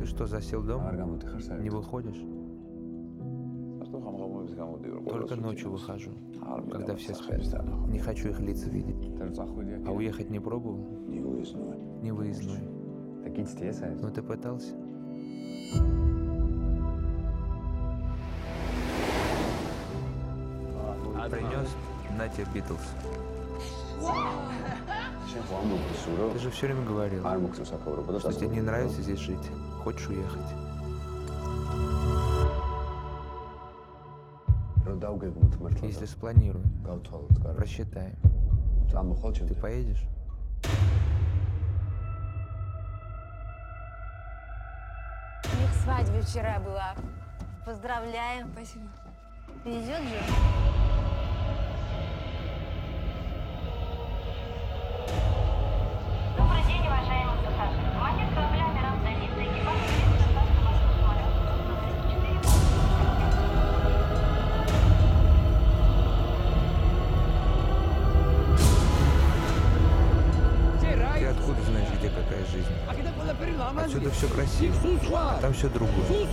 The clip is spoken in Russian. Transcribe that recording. Ты что, засел дома? Не выходишь? Только ночью выхожу, когда все спят. Не хочу их лица видеть. А уехать не пробовал? Не выездной. Но ты пытался? Принес Натя Битлз. Ты же все время говорил, что тебе не нравится здесь жить. Хочешь уехать? Если спланируем, рассчитаем, ты поедешь? У них свадьба вчера была. Поздравляем. Спасибо. Везет же. Добрый день, уважаемый пассажир. Макет корабля «Мирандолит» на экипаже Ты откуда знаешь, где какая жизнь? Отсюда все красиво, а там все другое.